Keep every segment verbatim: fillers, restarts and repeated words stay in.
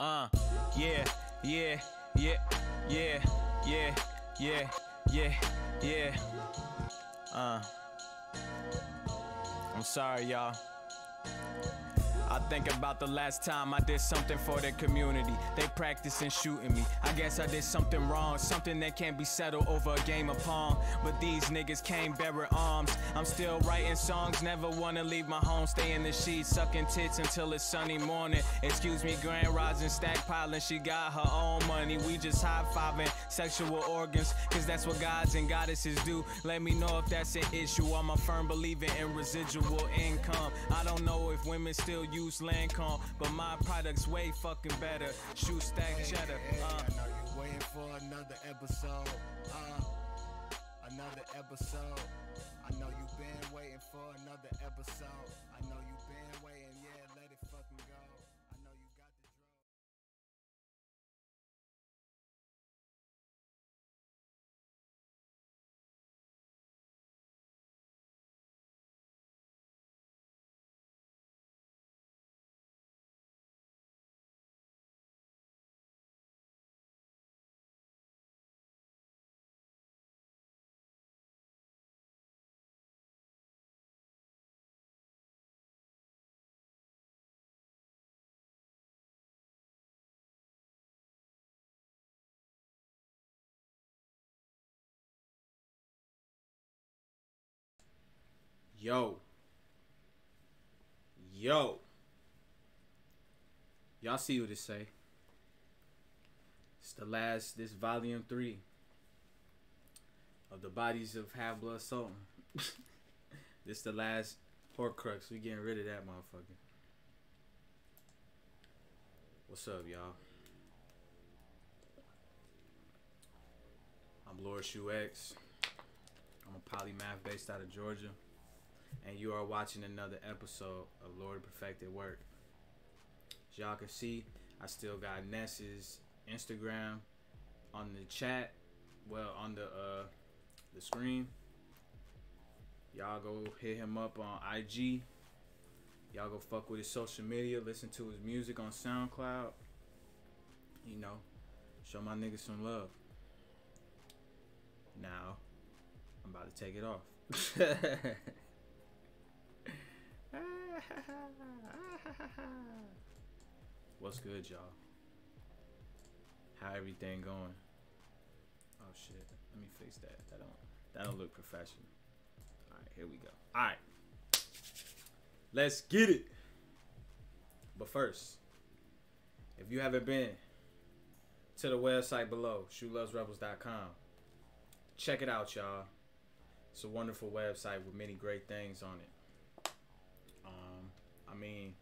Uh, yeah, yeah, yeah, yeah, yeah, yeah, yeah, yeah. Uh, I'm sorry, y'all. I think about the last time I did something for the community. They practicing shooting me. I guess I did something wrong, something that can't be settled over a game of Pong. But these niggas came bearing arms. I'm still writing songs, never wanna leave my home. Stay in the sheets, sucking tits until it's sunny morning. Excuse me, grand rising, stackpiling. She got her own money. We just high-fiving sexual organs, cause that's what gods and goddesses do. Let me know if that's an issue. I'm a firm believer in residual income. I don't know if women still use Lancome, but my product's way fucking better. Shoe stack cheddar. Hey, hey, uh. I know you're waiting for another episode. Uh, another episode. I know you've been waiting for another episode. I know you've been waiting. Yeah, let it fucking go. I know you got the Yo, yo, y'all see what it say. It's the last, this volume three of the Bodies of Half Blood Sultan. This the last Horcrux, we getting rid of that motherfucker. What's up, y'all? I'm Lord Shu X. I'm a polymath based out of Georgia. And you are watching another episode of Lord Perfected Work. As y'all can see, I still got Ness's Instagram on the chat. Well, on the uh, the screen. Y'all go hit him up on I G. Y'all go fuck with his social media. Listen to his music on SoundCloud. You know, show my niggas some love. Now, I'm about to take it off. What's good, y'all? How everything going? Oh shit, let me fix that. That don't that don't look professional. All right, here we go. All right, let's get it. But first, if you haven't been to the website below, shu loves rebels dot com, check it out, y'all. It's a wonderful website with many great things on it. I mean,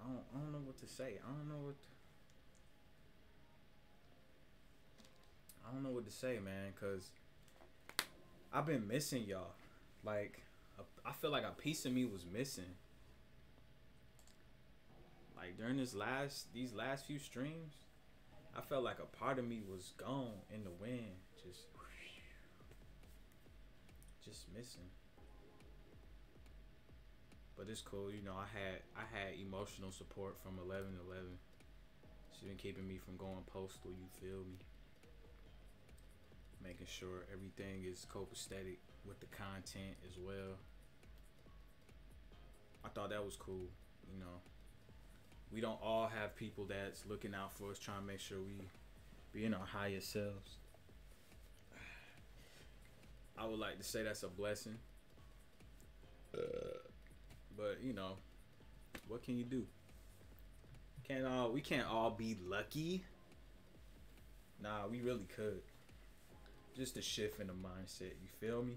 I don't, I don't know what to say. I don't know what to, I don't know what to say, man, because I've been missing y'all. Like, a, I feel like a piece of me was missing. Like, during this last, these last few streams, I felt like a part of me was gone in the wind. Just, just missing. But it's cool, you know, I had I had emotional support from eleven eleven. She's been keeping me from going postal, you feel me? Making sure everything is copacetic with the content as well. I thought that was cool, you know. We don't all have people that's looking out for us, trying to make sure we be in our higher selves. I would like to say that's a blessing. Uh. But, you know, what can you do? Can't all, we can't all be lucky. Nah, we really could. Just a shift in the mindset, you feel me?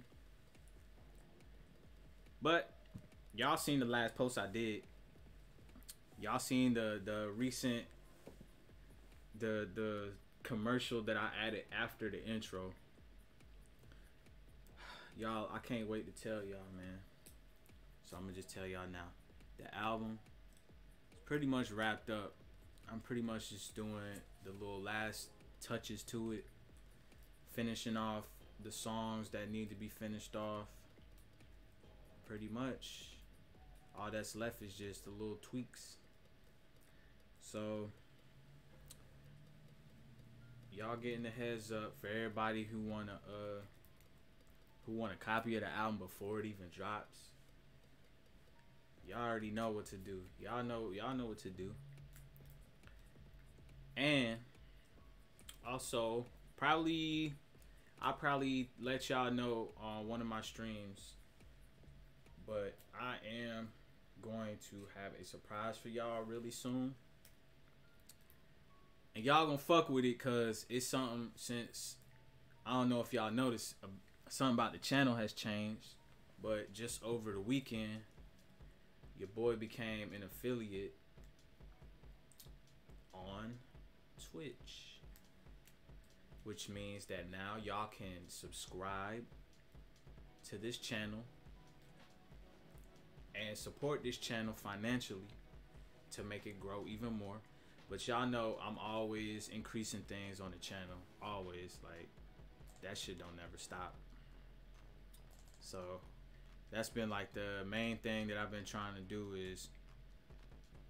But, y'all seen the last post I did. Y'all seen the, the recent, the, the commercial that I added after the intro. Y'all, I can't wait to tell y'all, man. So I'm gonna just tell y'all now. The album is pretty much wrapped up. I'm pretty much just doing the little last touches to it. Finishing off the songs that need to be finished off. Pretty much. All that's left is just the little tweaks. So y'all getting a heads up for everybody who wanna uh who want a copy of the album before it even drops. Y'all already know what to do. Y'all know y'all know what to do. And also probably I'll probably let y'all know on one of my streams, but I am going to have a surprise for y'all really soon. And y'all gonna fuck with it because it's something, since I don't know if y'all noticed, uh, something about the channel has changed. But just over the weekend, your boy became an affiliate on Twitch, which means that now y'all can subscribe to this channel and support this channel financially to make it grow even more. But y'all know I'm always increasing things on the channel. Always. Like, that shit don't never stop. So that's been like the main thing that I've been trying to do, is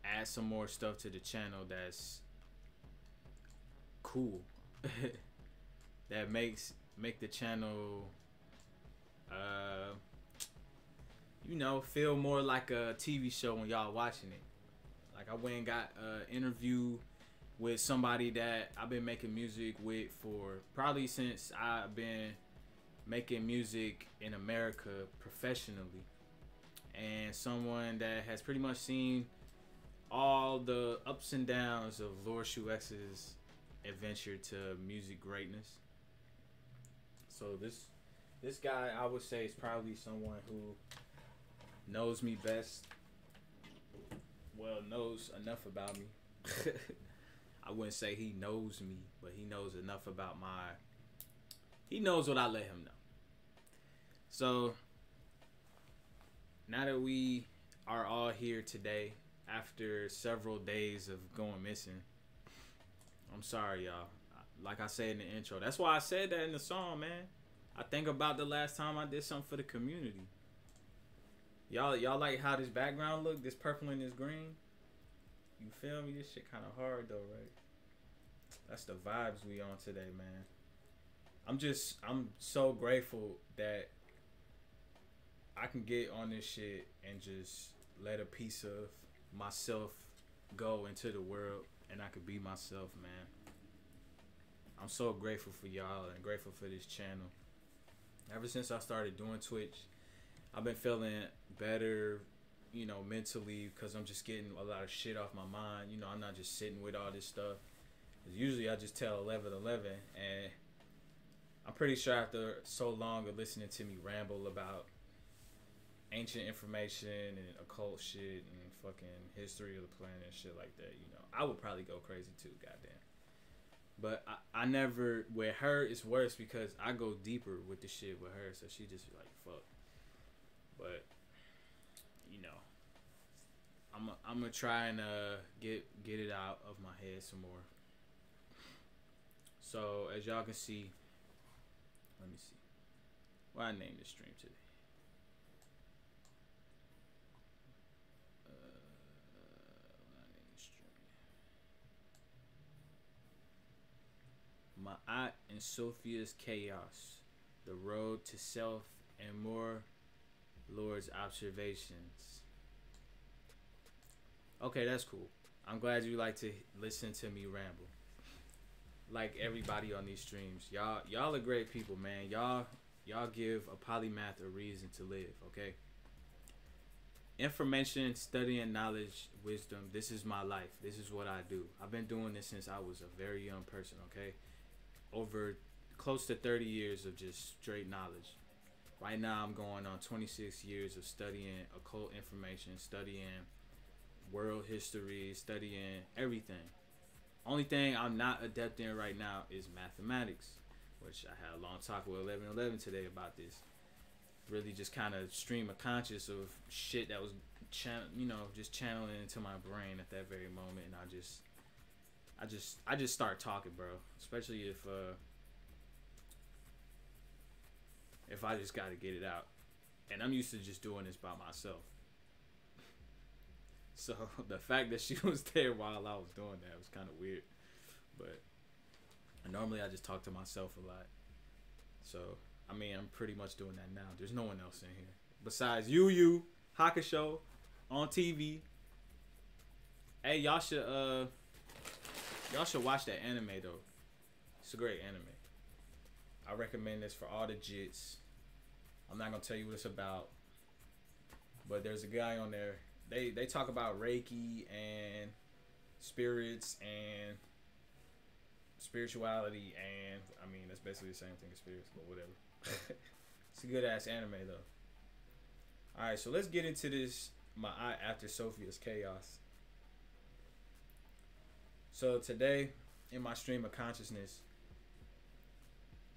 add some more stuff to the channel that's cool. That makes make the channel uh you know, feel more like a T V show when y'all watching it. Like, I went and got an interview with somebody that I've been making music with for probably since I've been making music in America professionally. And someone that has pretty much seen all the ups and downs of Lord Shu X's adventure to music greatness. So this, this guy, I would say, is probably someone who knows me best. Well, knows enough about me. I wouldn't say he knows me, but he knows enough about my... He knows what I let him know. So, now that we are all here today, after several days of going missing, I'm sorry, y'all. Like I said in the intro, that's why I said that in the song, man. I think about the last time I did something for the community. Y'all y'all like how this background look, this purple and this green? You feel me? This shit kind of hard though, right? That's the vibes we on today, man. I'm just, I'm so grateful that I can get on this shit and just let a piece of myself go into the world, and I could be myself, man. I'm so grateful for y'all and grateful for this channel. Ever since I started doing Twitch, I've been feeling better, you know, mentally, because I'm just getting a lot of shit off my mind. You know, I'm not just sitting with all this stuff. Usually I just tell eleven eleven, and I'm pretty sure after so long of listening to me ramble about ancient information and occult shit and fucking history of the planet and shit like that, you know, I would probably go crazy too, goddamn. But I, I never, with her, it's worse because I go deeper with the shit with her, so she just be like, fuck. But, you know, I'm a, I'm gonna try and uh, get get it out of my head some more. So as y'all can see, let me see. What I named this stream today? Uh, what I named this stream? Maat and Sophia's Chaos: The Road to Self and More. Lord's Observations. Okay, that's cool. I'm glad you like to listen to me ramble. Like everybody on these streams, y'all y'all are great people, man. Y'all y'all give a polymath a reason to live, okay? Information, studying, knowledge, wisdom. This is my life. This is what I do. I've been doing this since I was a very young person, okay? Over close to thirty years of just straight knowledge. Right now, I'm going on twenty-six years of studying occult information, studying world history, studying everything. Only thing I'm not adept in right now is mathematics, which I had a long talk with eleven eleven today about this. Really just kind of stream of conscious of shit that was, chan you know, just channeling into my brain at that very moment. And I just, I just, I just start talking, bro. Especially if... Uh, If I just got to get it out. And I'm used to just doing this by myself. So the fact that she was there while I was doing that was kind of weird. But normally I just talk to myself a lot. So, I mean, I'm pretty much doing that now. There's no one else in here besides Yu Yu Hakusho on T V. Hey, y'all should, uh, y'all should watch that anime, though. It's a great anime. I recommend this for all the jits. I'm not going to tell you what it's about. But there's a guy on there. They, they talk about Reiki and spirits and spirituality, and I mean that's basically the same thing as spirits, but whatever. It's a good ass anime though. Alright, so let's get into this Maat after Sophia's chaos. So today in my stream of consciousness,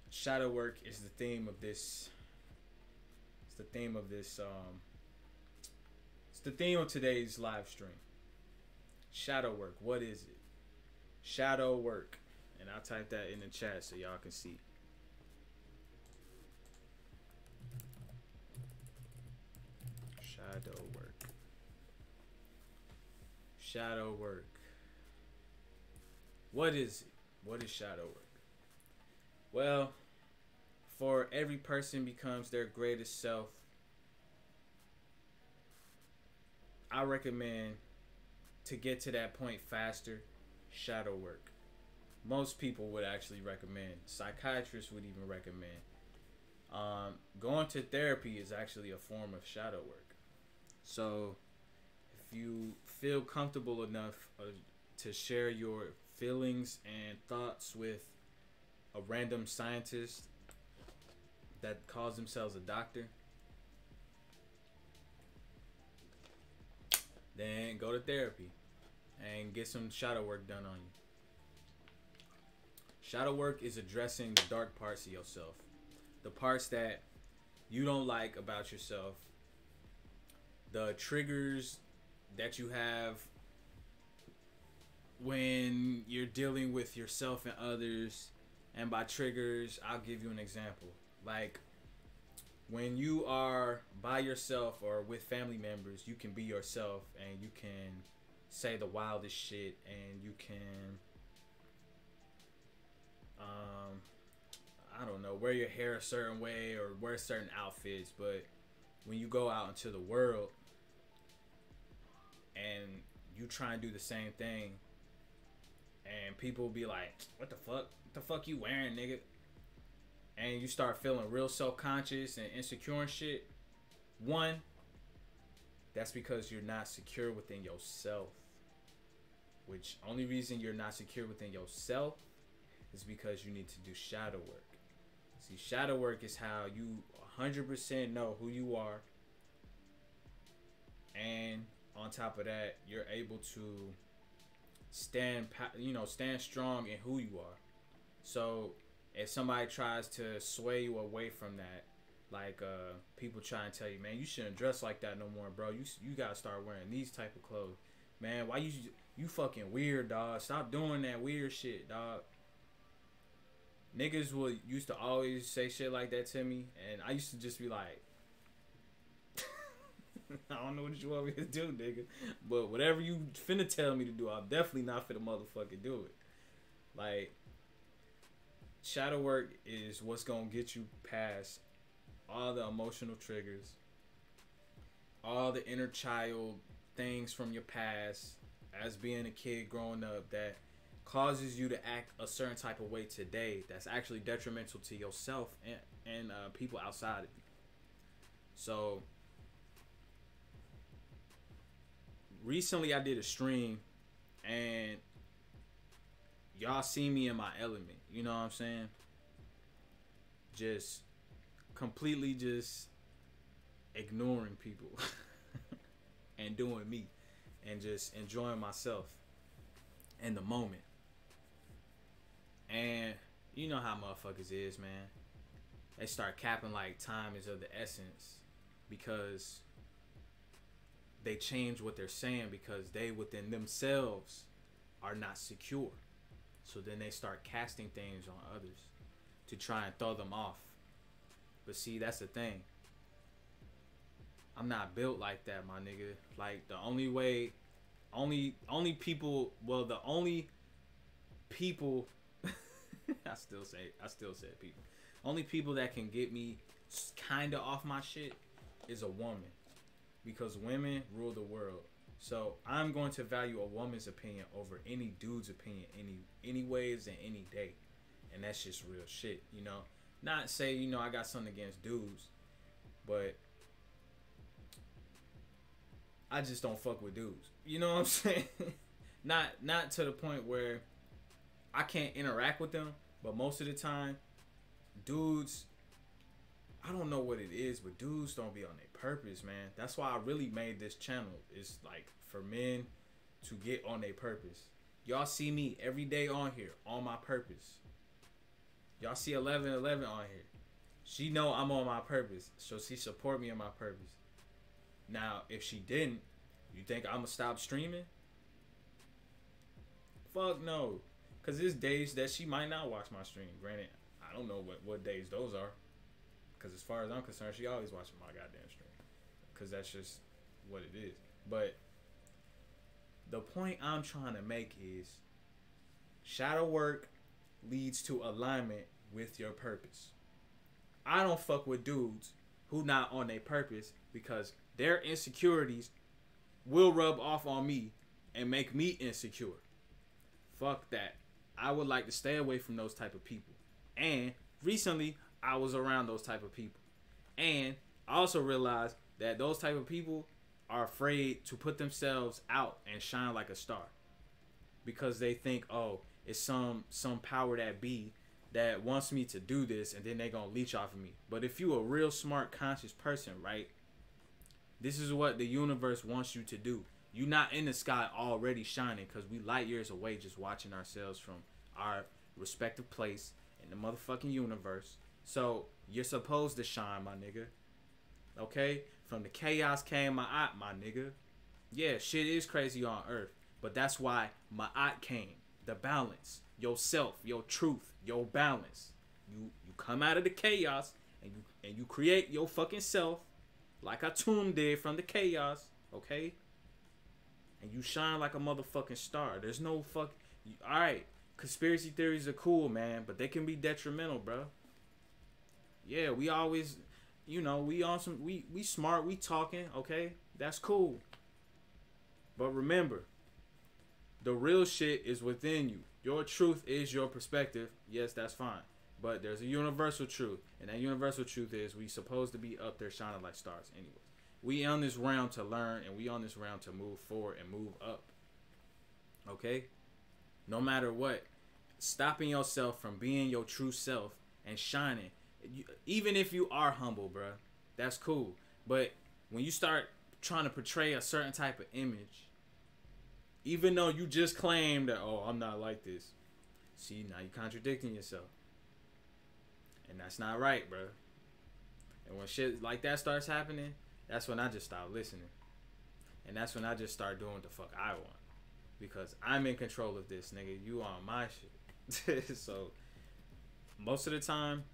shadow work is the theme of this. It's the theme of this um it's the theme of today's live stream. Shadow work, what is it? Shadow work. And I'll type that in the chat so y'all can see. Shadow work. Shadow work. What is it? What is shadow work? Well, for every person becomes their greatest self, I recommend to get to that point faster, shadow work. Most people would actually recommend. Psychiatrists would even recommend. Um, going to therapy is actually a form of shadow work. So if you feel comfortable enough uh, to share your feelings and thoughts with a random scientist that calls themselves a doctor, then go to therapy and get some shadow work done on you. Shadow work is addressing the dark parts of yourself. The parts that you don't like about yourself. The triggers that you have when you're dealing with yourself and others. And by triggers, I'll give you an example. Like when you are by yourself or with family members, you can be yourself and you can say the wildest shit and you can... Um, I don't know, wear your hair a certain way or wear certain outfits, but when you go out into the world and you try and do the same thing and people be like, what the fuck? What the fuck you wearing, nigga? And you start feeling real self-conscious and insecure and shit. One, that's because you're not secure within yourself. Which only reason you're not secure within yourself is because you need to do shadow work. See, shadow work is how you one hundred percent know who you are. And on top of that, you're able to stand, you know, stand strong in who you are. So if somebody tries to sway you away from that, like uh, people try and tell you, man, you shouldn't dress like that no more, bro. You, you got to start wearing these type of clothes. Man, why you, you fucking weird, dog. Stop doing that weird shit, dog. Niggas will used to always say shit like that to me, and I used to just be like, I don't know what you want me to do, nigga. But whatever you finna tell me to do, I'm definitely not finna motherfucking do it. Like, shadow work is what's gonna get you past all the emotional triggers, all the inner child things from your past as being a kid growing up that causes you to act a certain type of way today that's actually detrimental to yourself and, and uh, people outside of you. So recently I did a stream and y'all see me in my element, you know what I'm saying? Just completely just ignoring people and doing me and just enjoying myself in the moment. And you know how motherfuckers is, man. They start capping like time is of the essence because they change what they're saying because they within themselves are not secure. So then they start casting things on others to try and throw them off. But see, that's the thing. I'm not built like that, my nigga. Like the only way only only people well the only people I still say I still said people only people that can get me kind of off my shit is a woman, because women rule the world. So I'm going to value a woman's opinion over any dude's opinion any any ways and any day, and that's just real shit, you know. Not say, you know, I got something against dudes, but I just don't fuck with dudes. You know what I'm saying? not not to the point where I can't interact with them, but most of the time, dudes, I don't know what it is, but dudes don't be on their purpose, man. That's why I really made this channel. It's like for men to get on their purpose. Y'all see me every day on here, on my purpose. Y'all see eleven eleven on here. She know I'm on my purpose, so she support me on my purpose. Now, if she didn't, you think I'm going to stop streaming? Fuck no. Because there's days that she might not watch my stream. Granted, I don't know what, what days those are. Because as far as I'm concerned, she always watching my goddamn stream. Because that's just what it is. But the point I'm trying to make is shadow work leads to alignment with your purpose. I don't fuck with dudes who not on their purpose, because their insecurities will rub off on me and make me insecure. Fuck that. I would like to stay away from those type of people. And recently, I was around those type of people. And I also realized that those type of people are afraid to put themselves out and shine like a star, because they think, oh, it's some some power that be that wants me to do this, and then they're going to leech off of me. But if you a real smart, conscious person, right, this is what the universe wants you to do. You're not in the sky already shining, because we light years away just watching ourselves from our respective place in the motherfucking universe. So you're supposed to shine, my nigga. Okay? From the chaos came Maat, my nigga. Yeah, shit is crazy on earth, but that's why Maat came. The balance. Yourself, your truth, your balance. You you come out of the chaos and you and you create your fucking self, like Atum did from the chaos, okay? And you shine like a motherfucking star. There's no fuck. You, all right, conspiracy theories are cool, man, but they can be detrimental, bro. Yeah, we always, you know, we on some, we we smart, we talking, okay? That's cool. But remember, the real shit is within you. Your truth is your perspective. Yes, that's fine. But there's a universal truth, and that universal truth is we supposed to be up there shining like stars anyway. We on this round to learn, and we on this round to move forward and move up. Okay? No matter what, stopping yourself from being your true self and shining, you, even if you are humble, bruh, that's cool. But when you start trying to portray a certain type of image, even though you just claim that, oh, I'm not like this, see, now you're contradicting yourself. And that's not right, bro. And when shit like that starts happening, that's when I just stop listening. And that's when I just start doing what the fuck I want. Because I'm in control of this, nigga. You on my shit. So, most of the time,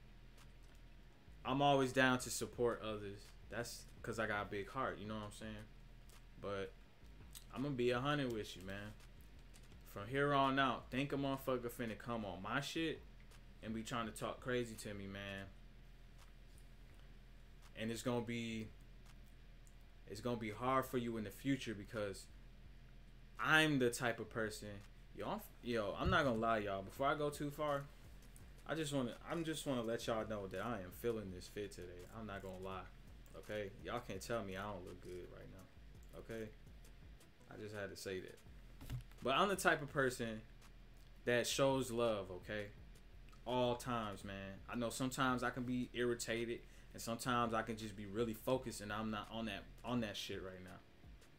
I'm always down to support others. That's because I got a big heart, you know what I'm saying? But I'm going to be one hundred with you, man. From here on out, think a motherfucker finna come on my shit and be trying to talk crazy to me, man. And it's going to be... it's going to be hard for you in the future, because I'm the type of person... Yo, I'm, yo, I'm not going to lie, y'all. Before I go too far, I just want to I'm just want to let y'all know that I am feeling this fit today. I'm not going to lie. Okay? Y'all can't tell me I don't look good right now. Okay? I just had to say that. But I'm the type of person that shows love, okay? All times, man. I know sometimes I can be irritated, and sometimes I can just be really focused, and I'm not on that on that shit right now.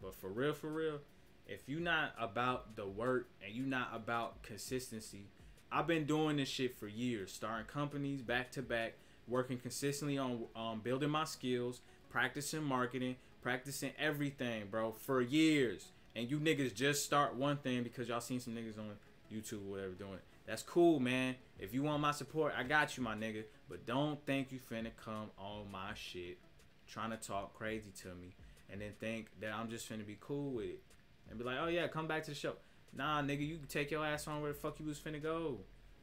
But for real, for real, if you're not about the work and you're not about consistency, I've been doing this shit for years, starting companies back to back, working consistently on um, building my skills, practicing marketing, practicing everything, bro, for years. And you niggas just start one thing because y'all seen some niggas on YouTube or whatever doing it. That's cool, man. If you want my support, I got you, my nigga. But don't think you finna come on my shit trying to talk crazy to me and then think that I'm just finna be cool with it. and be like, oh yeah, come back to the show. Nah, nigga, you can take your ass on where the fuck you was finna go.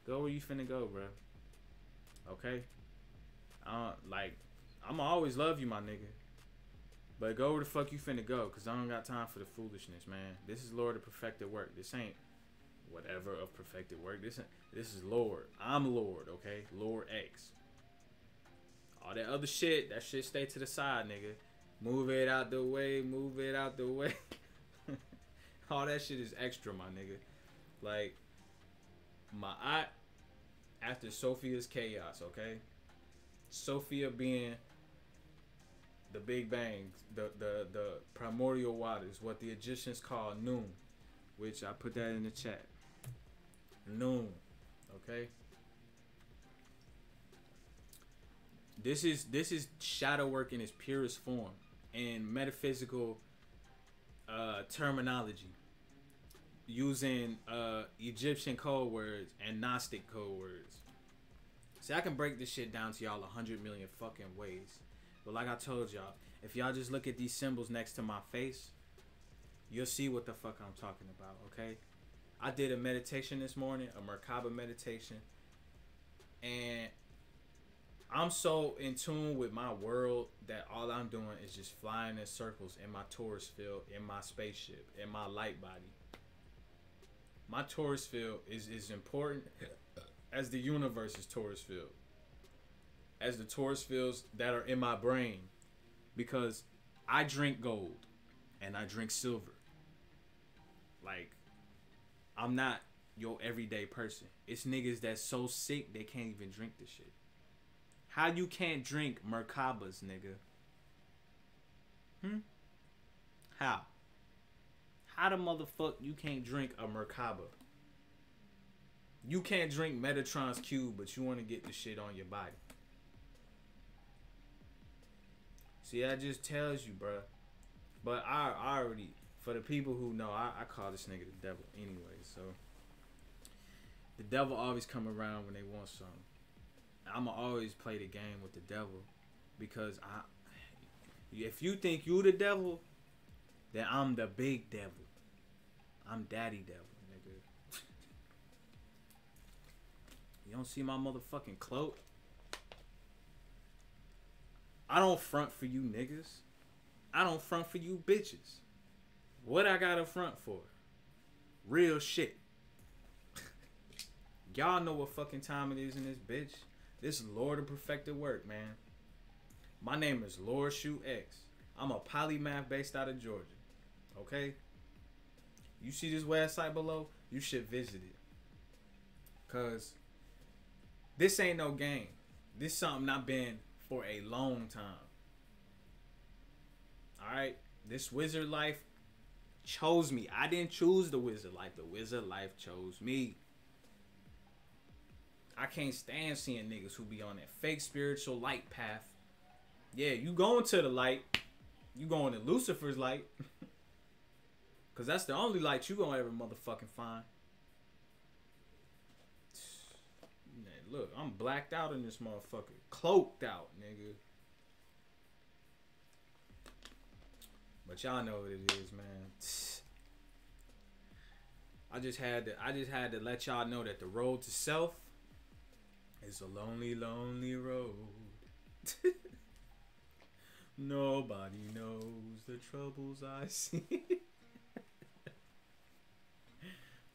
Go where you finna go, bro. Okay? Uh, like, I'ma always love you, my nigga. But go where the fuck you finna go, because I don't got time for the foolishness, man. This is Lord of Perfected Work. This ain't whatever of Perfected Work. This, ain't, this is Lord. I'm Lord, okay? Lord X. All that other shit, that shit stay to the side, nigga. Move it out the way, move it out the way. All that shit is extra, my nigga. Like, Maat after Sophia's chaos, okay? Sophia being the Big Bang, the, the, the primordial waters, what the Egyptians call Nun, which I put that in the chat. Nun, okay? This is, this is shadow work in its purest form in metaphysical uh, terminology, using uh, Egyptian code words and Gnostic code words. See, I can break this shit down to y'all a hundred million fucking ways. But like I told y'all, if y'all just look at these symbols next to my face, you'll see what the fuck I'm talking about, okay? I did a meditation this morning, a Merkaba meditation, and I'm so in tune with my world that all I'm doing is just flying in circles in my torus field, in my spaceship, in my light body. My torus field is as important as the universe's torus field, as the torus fields that are in my brain, because I drink gold and I drink silver. Like, I'm not your everyday person. It's niggas that's so sick they can't even drink this shit. How you can't drink Merkabas, nigga? Hmm? How? How the motherfuck you can't drink a Merkaba? You can't drink Metatron's cube, but you want to get the shit on your body. See, that just tells you, bruh. But I, I already, for the people who know, I, I call this nigga the devil anyway, so. The devil always come around when they want something. I'ma always play the game with the devil, because I, if you think you the devil, then I'm the big devil. I'm daddy devil, nigga. You don't see my motherfucking cloak? I don't front for you niggas. I don't front for you bitches. What I gotta front for? Real shit. Y'all know what fucking time it is in this bitch. This is Lord of Perfected Work, man. My name is Lord Shu X. I'm a polymath based out of Georgia. Okay? You see this website below? You should visit it. Because this ain't no game. This is something I've been for a long time. Alright? This wizard life chose me. I didn't choose the wizard life. The wizard life chose me. I can't stand seeing niggas who be on that fake spiritual light path. Yeah, you going to the light. You going to Lucifer's light. Because that's the only light you gonna ever motherfucking find. Man, look, I'm blacked out in this motherfucker. Cloaked out, nigga. But y'all know what it is, man. I just had to, I just had to let y'all know that the road to self, it's a lonely, lonely road. Nobody knows the troubles I see.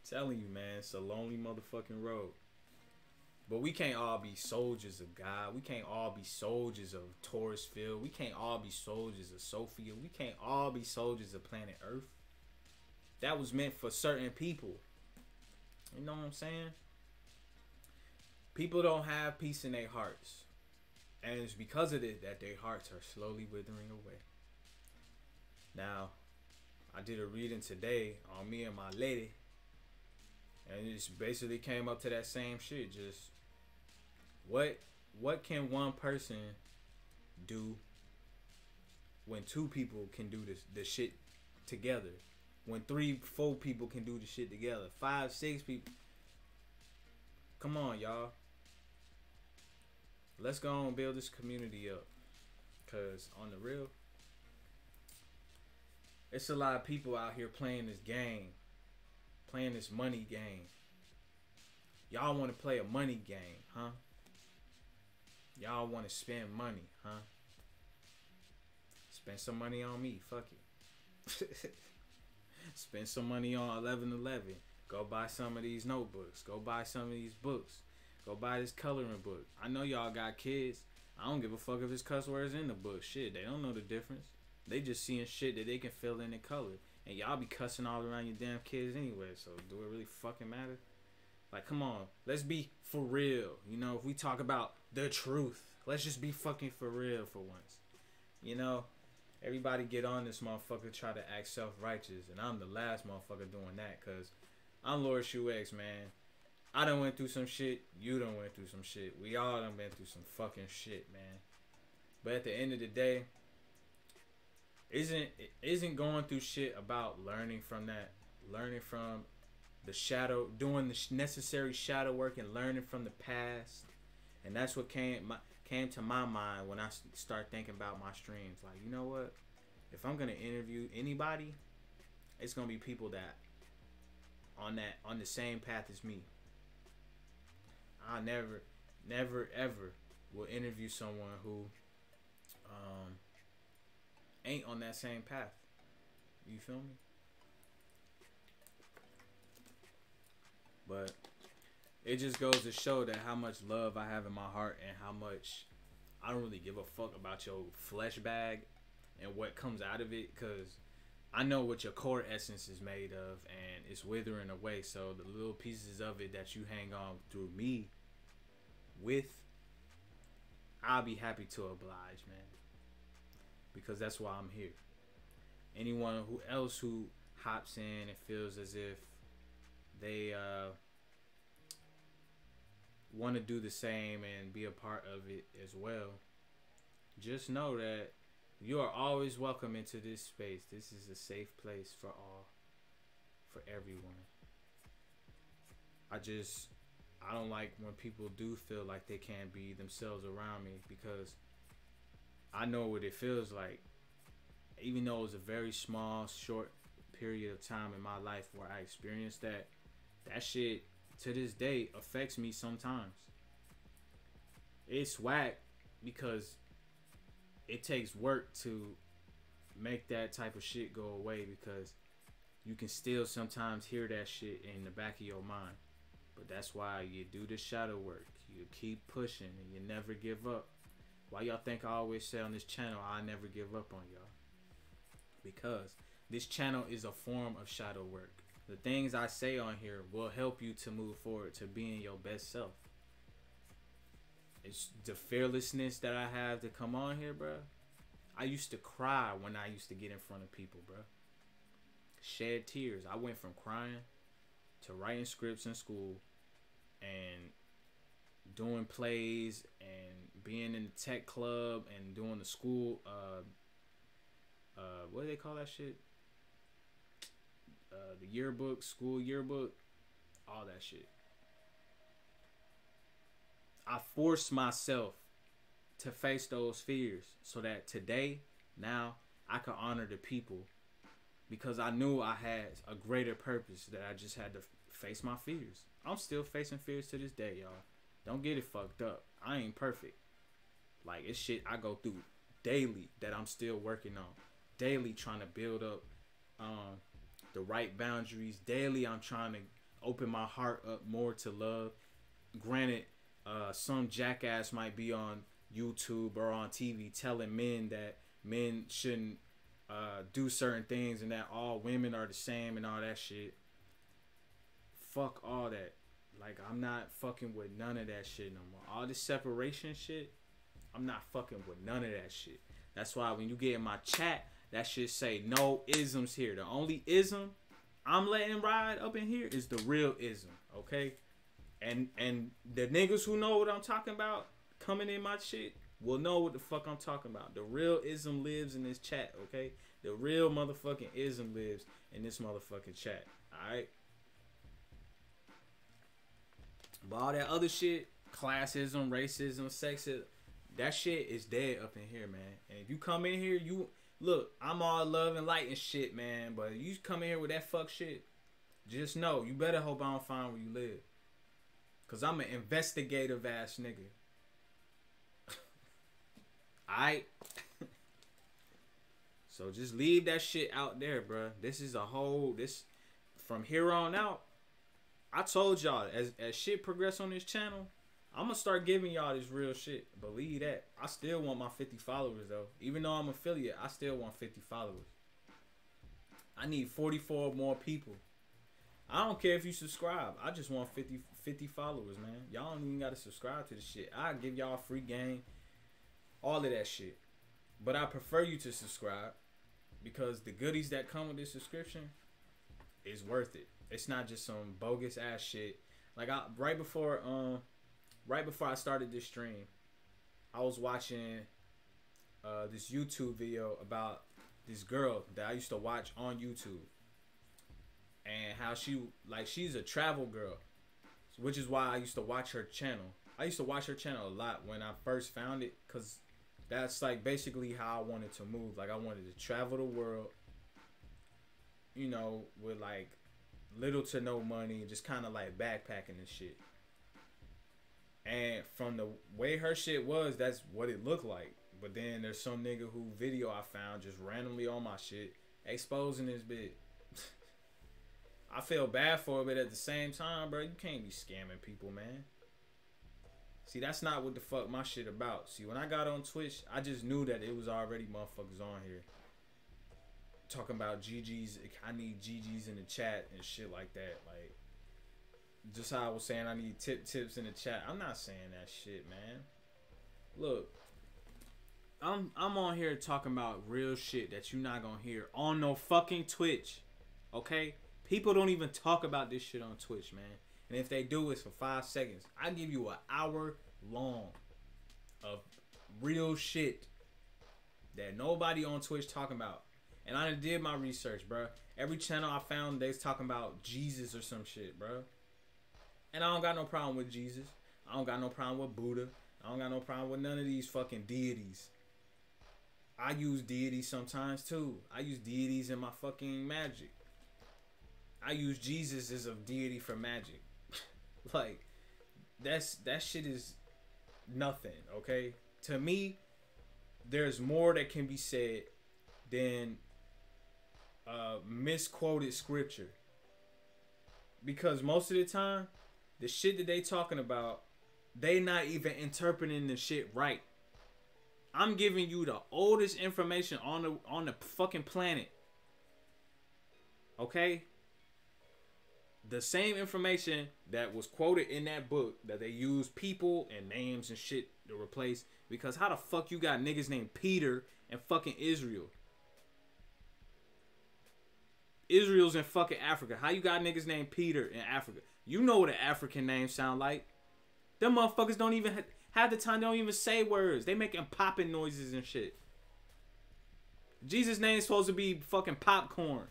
Telling you, man, it's a lonely motherfucking road. But we can't all be soldiers of God. We can't all be soldiers of Taurus Field. We can't all be soldiers of Sophia. We can't all be soldiers of planet Earth. That was meant for certain people. You know what I'm saying? People don't have peace in their hearts. And it's because of it that their hearts are slowly withering away. Now, I did a reading today on me and my lady. And it just basically came up to that same shit. Just, what, what can one person do when two people can do this, this shit together? When three, four people can do the shit together? Five, six people. Come on, y'all. Let's go and build this community up, cause on the real, it's a lot of people out here playing this game, playing this money game. Y'all want to play a money game, huh? Y'all want to spend money, huh? Spend some money on me. Fuck it. Spend some money on eleven eleven. Go buy some of these notebooks. Go buy some of these books. Go buy this coloring book. I know y'all got kids. I don't give a fuck if it's cuss words in the book. Shit, they don't know the difference. They just seeing shit that they can fill in and color. And y'all be cussing all around your damn kids anyway. So do it really fucking matter? Like, come on. Let's be for real. You know, if we talk about the truth, let's just be fucking for real for once. You know, everybody get on this motherfucker, try to act self-righteous. And I'm the last motherfucker doing that, because I'm Lord Shu X, man. I done went through some shit. You done went through some shit. We all done been through some fucking shit, man. But at the end of the day, isn't isn't going through shit about learning from that? Learning from the shadow, doing the necessary shadow work and learning from the past. And that's what came my, came to my mind when I start thinking about my streams. Like, you know what? If I'm going to interview anybody, it's going to be people that on that on the same path as me. I never, never, ever will interview someone who um, ain't on that same path. You feel me? But it just goes to show that how much love I have in my heart and how much I don't really give a fuck about your flesh bag and what comes out of it, because I know what your core essence is made of, and it's withering away. So the little pieces of it that you hang on through me with, I'll be happy to oblige, man, because that's why I'm here. Anyone who else who hops in and feels as if they uh, want to do the same and be a part of it as well, just know that you are always welcome into this space. This is a safe place for all, for everyone. I just, I don't like when people do feel like they can't be themselves around me, because I know what it feels like. Even though it was a very small, short period of time in my life where I experienced that, that shit to this day affects me sometimes. It's whack because it takes work to make that type of shit go away, because you can still sometimes hear that shit in the back of your mind. But that's why you do the shadow work. You keep pushing and you never give up. Why y'all think I always say on this channel, I never give up on y'all? Because this channel is a form of shadow work. The things I say on here will help you to move forward to being your best self. It's the fearlessness that I have to come on here, bro. I used to cry when I used to get in front of people, bro. Shed tears. I went from crying to writing scripts in school and doing plays and being in the tech club and doing the school. Uh, uh, what do they call that shit? Uh, the yearbook, school yearbook, all that shit. I forced myself to face those fears so that today, now, I could honor the people, because I knew I had a greater purpose that I just had to face my fears. I'm still facing fears to this day, y'all. Don't get it fucked up. I ain't perfect. Like, it's shit I go through daily that I'm still working on. Daily trying to build up um, the right boundaries. Daily I'm trying to open my heart up more to love. Granted, Uh, some jackass might be on YouTube or on T V telling men that men shouldn't uh, do certain things and that all women are the same and all that shit. Fuck all that. Like, I'm not fucking with none of that shit no more. All this separation shit, I'm not fucking with none of that shit. That's why when you get in my chat, that shit say no isms here. The only ism I'm letting ride up in here is the real ism, okay? And and the niggas who know what I'm talking about coming in my shit will know what the fuck I'm talking about. The real ism lives in this chat, okay? The real motherfucking ism lives in this motherfucking chat, alright? But all that other shit, classism, racism, sexism, that shit is dead up in here, man. And if you come in here, you Look, I'm all love and light and shit, man. But you come in here with that fuck shit, just know, you better hope I don't find where you live. Because I'm an investigative ass nigga. Alright? So just leave that shit out there, bruh. This is a whole... This From here on out, I told y'all, as, as shit progress on this channel, I'm going to start giving y'all this real shit. Believe that. I still want my fifty followers, though. Even though I'm affiliate, I still want fifty followers. I need forty-four more people. I don't care if you subscribe. I just want fifty, fifty followers, man. Y'all don't even got to subscribe to this shit. I give y'all free game, all of that shit. But I prefer you to subscribe, because the goodies that come with this subscription is worth it. It's not just some bogus ass shit. Like I right before um right before I started this stream, I was watching uh this YouTube video about this girl that I used to watch on YouTube, and how she like she's a travel girl, which is why I used to watch her channel. I used to watch her channel a lot when I first found it, cuz that's like basically how I wanted to move. Like I wanted to travel the world, you know, with like little to no money, just kind of like backpacking and shit. And from the way her shit was, that's what it looked like. But then there's some nigga who video I found just randomly on my shit exposing this bitch. I feel bad for it, but at the same time, bro, you can't be scamming people, man. See, that's not what the fuck my shit about. See, when I got on Twitch, I just knew that it was already motherfuckers on here talking about G G's. I need G G's in the chat and shit like that. Like, just how I was saying I need tip tips in the chat. I'm not saying that shit, man. Look, I'm I'm on here talking about real shit that you're not gonna hear on no fucking Twitch. Okay? People don't even talk about this shit on Twitch, man. And if they do, it's for five seconds. I give you an hour long of real shit that nobody on Twitch talking about. And I done did my research, bro. Every channel I found, they's talking about Jesus or some shit, bro. And I don't got no problem with Jesus. I don't got no problem with Buddha. I don't got no problem with none of these fucking deities. I use deities sometimes, too. I use deities in my fucking magic. I use Jesus as a deity for magic. Like, that's that shit is nothing, okay? To me, there's more that can be said than uh, misquoted scripture, because most of the time, the shit that they talking about, they not even interpreting the shit right. I'm giving you the oldest information on the on the fucking planet, okay? The same information that was quoted in that book that they use people and names and shit to replace, because how the fuck you got niggas named Peter and fucking Israel? Israel's in fucking Africa. How you got niggas named Peter in Africa? You know what an African name sound like. Them motherfuckers don't even ha have the time. They don't even say words. They making popping noises and shit. Jesus' name is supposed to be fucking popcorn.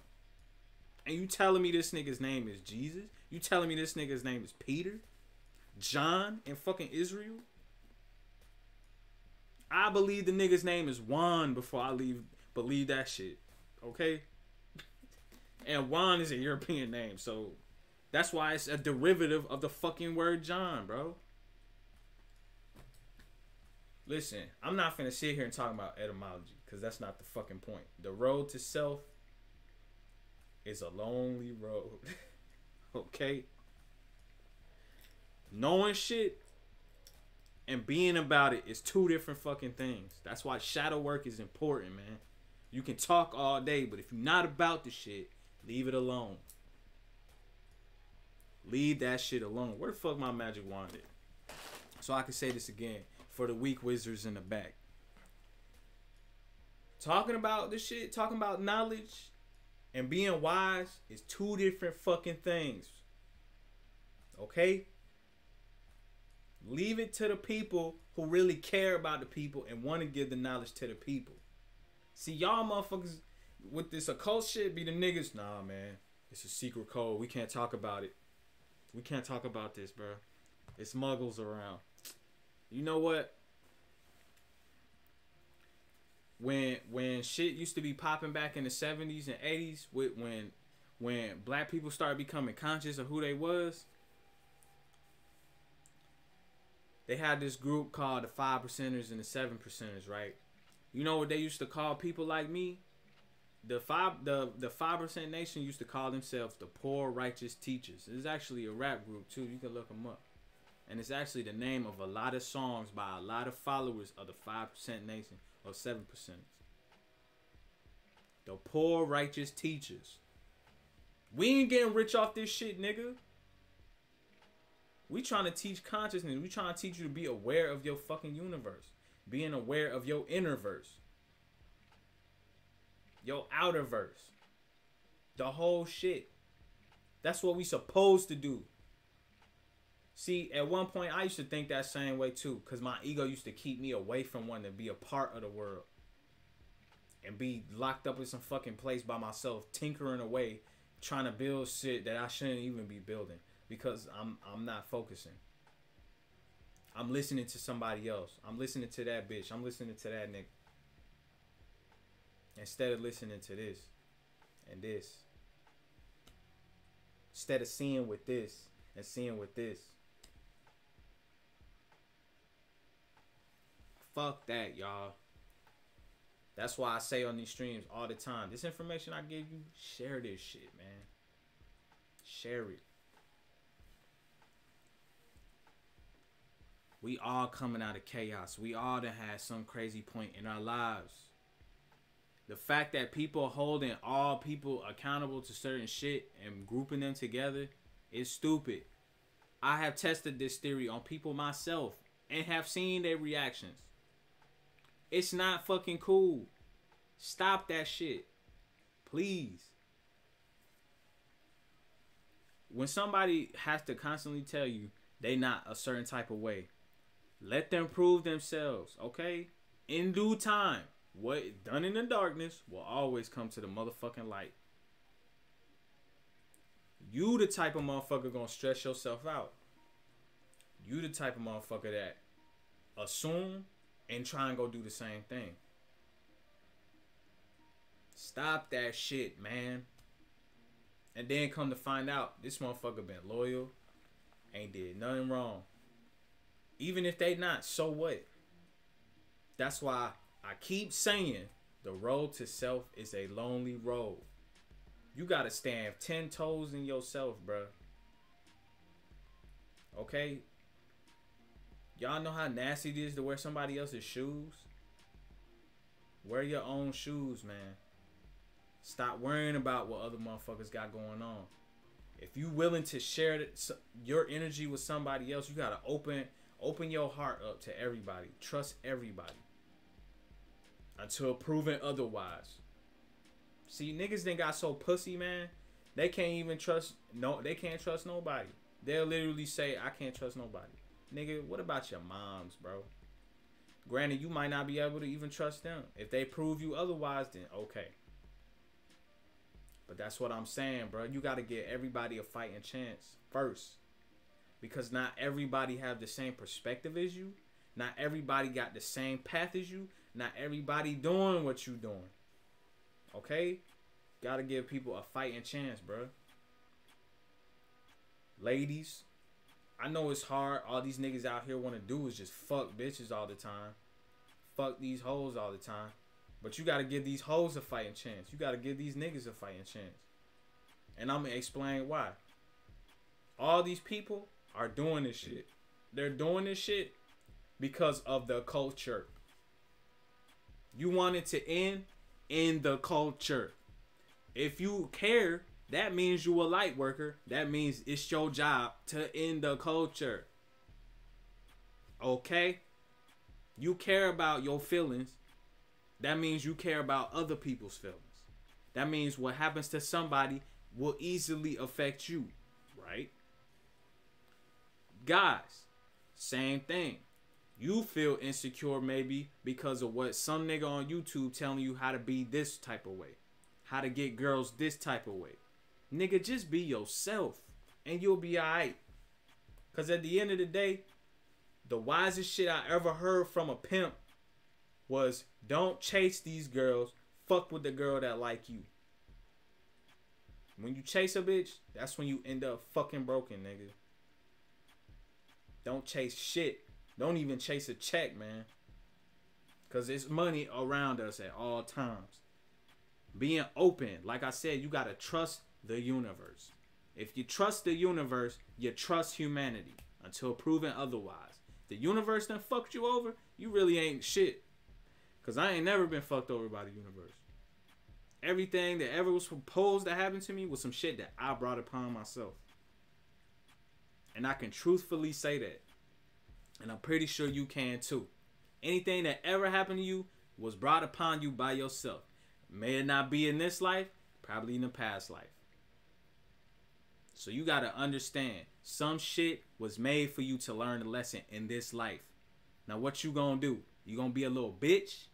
And you telling me this nigga's name is Jesus? You telling me this nigga's name is Peter? John in fucking Israel? I believe the nigga's name is Juan before I leave believe that shit. Okay? And Juan is a European name, so that's why it's a derivative of the fucking word John, bro. Listen, I'm not finna sit here and talk about etymology, because that's not the fucking point. The road to self is a lonely road. Okay? Knowing shit and being about it is two different fucking things. That's why shadow work is important, man. You can talk all day, but if you're not about the shit, leave it alone. Leave that shit alone. Where the fuck my magic wand at? So I can say this again for the weak wizards in the back. Talking about this shit, talking about knowledge, and being wise is two different fucking things. Okay? Leave it to the people who really care about the people and want to give the knowledge to the people. See, y'all motherfuckers with this occult shit be the niggas. Nah, man. It's a secret code. We can't talk about it. We can't talk about this, bro. It's muggles around. You know what? when when shit used to be popping back in the seventies and eighties, with when when black people started becoming conscious of who they was, they had this group called the five percenters and the seven percenters, right? You know what they used to call people like me? The five the the five percent nation used to call themselves the Poor Righteous Teachers. It's actually a rap group too. You can look them up, and it's actually the name of a lot of songs by a lot of followers of the five percent nation or seven percent. The Poor Righteous Teachers. We ain't getting rich off this shit, nigga. We trying to teach consciousness. We trying to teach you to be aware of your fucking universe, being aware of your innerverse, your outerverse, the whole shit. That's what we supposed to do. See, at one point I used to think that same way too, because my ego used to keep me away from wanting to be a part of the world and be locked up in some fucking place by myself, tinkering away, trying to build shit that I shouldn't even be building, because I'm I'm not focusing. I'm listening to somebody else. I'm listening to that bitch. I'm listening to that nigga. Instead of listening to this and this. Instead of seeing with this and seeing with this. Fuck that, y'all. That's why I say on these streams all the time, this information I give you, share this shit, man. Share it. We all coming out of chaos. We all done had some crazy point in our lives. The fact that people holding all people accountable to certain shit and grouping them together is stupid. I have tested this theory on people myself and have seen their reactions. It's not fucking cool. Stop that shit. Please. When somebody has to constantly tell you they not a certain type of way, let them prove themselves, okay? In due time, what is done in the darkness will always come to the motherfucking light. You the type of motherfucker gonna stress yourself out. You the type of motherfucker that assume and try and go do the same thing. Stop that shit, man. And then come to find out, this motherfucker been loyal, ain't did nothing wrong. Even if they not, so what? That's why I keep saying the road to self is a lonely road. You gotta stand ten toes in yourself, bruh. Okay? Y'all know how nasty it is to wear somebody else's shoes? Wear your own shoes, man. Stop worrying about what other motherfuckers got going on. If you willing to share your energy with somebody else, you got to open open your heart up to everybody. Trust everybody. Until proven otherwise. See, niggas then got so pussy, man. They can't even trust no they can't trust nobody. They'll literally say, I can't trust nobody. Nigga, what about your moms, bro? Granted, you might not be able to even trust them. If they prove you otherwise, then okay. But that's what I'm saying, bro. You got to give everybody a fighting chance first. Because not everybody have the same perspective as you. Not everybody got the same path as you. Not everybody doing what you doing. Okay? Got to give people a fighting chance, bro. Ladies, I know it's hard. All these niggas out here want to do is just fuck bitches all the time. Fuck these hoes all the time. But you got to give these hoes a fighting chance. You got to give these niggas a fighting chance. And I'm going to explain why. All these people are doing this shit. They're doing this shit because of the culture. You want it to end in the culture. If you care, that means you a light worker. That means it's your job to end the culture. Okay? You care about your feelings. That means you care about other people's feelings. That means what happens to somebody will easily affect you, right? Guys, same thing. You feel insecure maybe because of what some nigga on YouTube telling you how to be this type of way, how to get girls this type of way. Nigga, just be yourself and you'll be all right. Because at the end of the day, the wisest shit I ever heard from a pimp was don't chase these girls. Fuck with the girl that like you. When you chase a bitch, that's when you end up fucking broken, nigga. Don't chase shit. Don't even chase a check, man. Because it's money around us at all times. Being open. Like I said, you got to trust the universe. If you trust the universe, you trust humanity. Until proven otherwise. The universe done fucked you over, you really ain't shit. Because I ain't never been fucked over by the universe. Everything that ever was proposed that happened to me was some shit that I brought upon myself. And I can truthfully say that. And I'm pretty sure you can too. Anything that ever happened to you was brought upon you by yourself. May it not be in this life, probably in the past life. So you got to understand, some shit was made for you to learn a lesson in this life. Now what you gonna do? You gonna be a little bitch?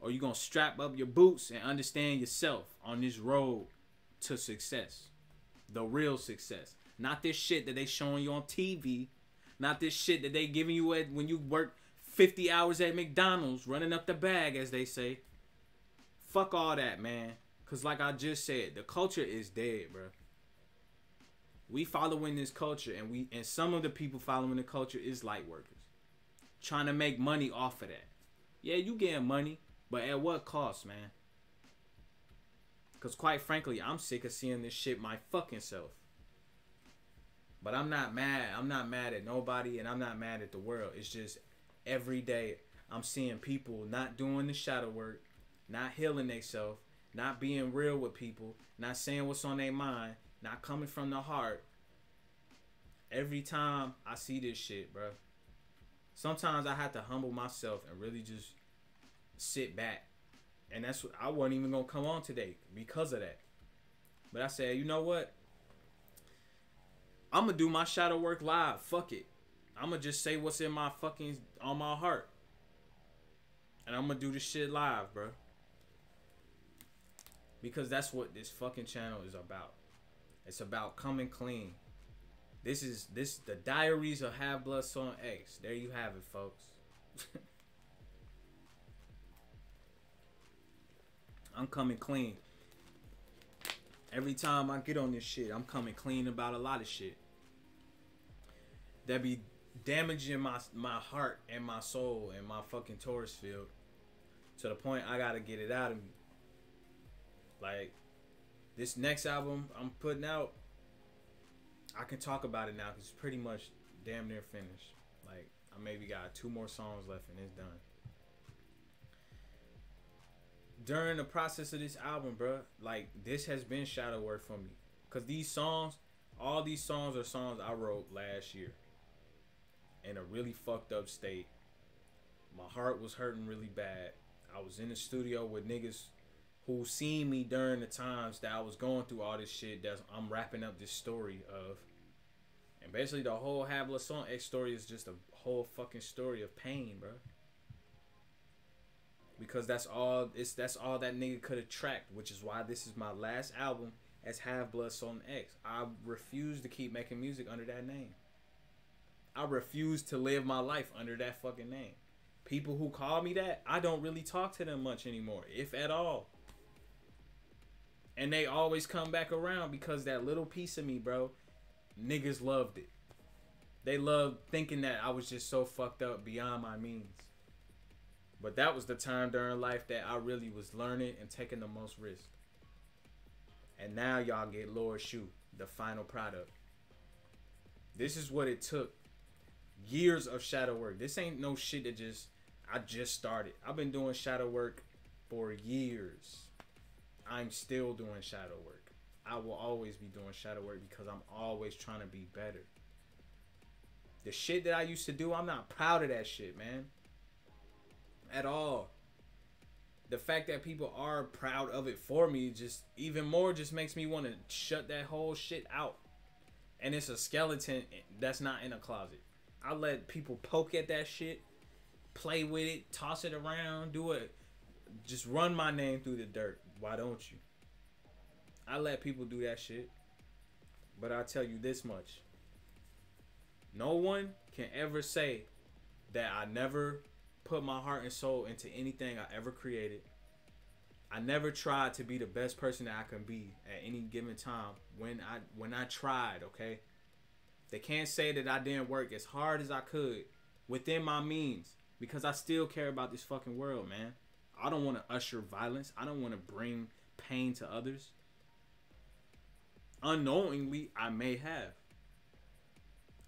Or you gonna strap up your boots and understand yourself on this road to success? The real success. Not this shit that they showing you on T V. Not this shit that they giving you at when you work fifty hours at McDonald's, running up the bag, as they say. Fuck all that, man. Because like I just said, the culture is dead, bro. We following this culture, and we and some of the people following the culture is light workers. Trying to make money off of that. Yeah, you getting money, but at what cost, man? Because quite frankly, I'm sick of seeing this shit my fucking self. But I'm not mad. I'm not mad at nobody, and I'm not mad at the world. It's just every day I'm seeing people not doing the shadow work, not healing themselves, not being real with people, not saying what's on their mind, not coming from the heart. Every time I see this shit, bro, sometimes I have to humble myself and really just sit back. And that's what I wasn't even gonna come on today because of that. But I said, you know what? I'm gonna do my shadow work live. Fuck it. I'm gonna just say what's in my fucking on my heart. And I'm gonna do this shit live, bro. Because that's what this fucking channel is about. It's about coming clean. This is this the diaries of Half Blood Son X. There you have it, folks. I'm coming clean. Every time I get on this shit, I'm coming clean about a lot of shit that be damaging my my heart and my soul and my fucking Taurus field to the point I gotta get it out of me. Like, this next album I'm putting out, I can talk about it now because it's pretty much damn near finished. Like, I maybe got two more songs left and it's done. During the process of this album, bro, like, this has been shadow work for me. Because these songs, all these songs are songs I wrote last year. In a really fucked up state. My heart was hurting really bad. I was in the studio with niggas who seen me during the times that I was going through all this shit that I'm wrapping up this story of. And basically the whole Half Blood Son X story is just a whole fucking story of pain, bro. Because that's all it's that's all that nigga could attract, which is why this is my last album as Half Blood Son X. I refuse to keep making music under that name. I refuse to live my life under that fucking name. People who call me that, I don't really talk to them much anymore, if at all. And they always come back around because that little piece of me, bro, niggas loved it. They loved thinking that I was just so fucked up beyond my means. But that was the time during life that I really was learning and taking the most risk. And now y'all get Lord Shu, the final product. This is what it took. Years of shadow work. This ain't no shit that just, I just started. I've been doing shadow work for years. I'm still doing shadow work. I will always be doing shadow work because I'm always trying to be better. The shit that I used to do, I'm not proud of that shit, man. At all. The fact that people are proud of it for me just even more just makes me want to shut that whole shit out. And it's a skeleton that's not in a closet. I let people poke at that shit, play with it, toss it around, do it. Just run my name through the dirt. Why don't you? I let people do that shit. But I'll tell you this much. No one can ever say that I never put my heart and soul into anything I ever created. I never tried to be the best person that I can be at any given time when I when I tried, okay? They can't say that I didn't work as hard as I could within my means, because I still care about this fucking world, man. I don't want to usher violence. I don't want to bring pain to others. Unknowingly, I may have.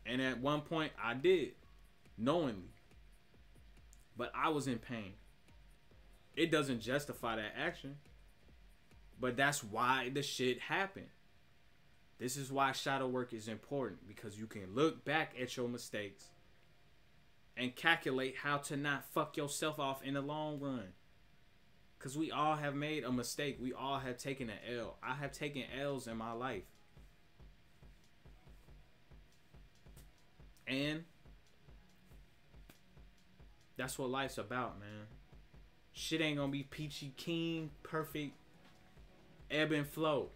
And at one point, I did. Knowingly. But I was in pain. It doesn't justify that action. But that's why the shit happened. This is why shadow work is important, because you can look back at your mistakes and calculate how to not fuck yourself off in the long run. Because we all have made a mistake. We all have taken an L. I have taken L's in my life. And that's what life's about, man. Shit ain't gonna be peachy keen, perfect, ebb and flow.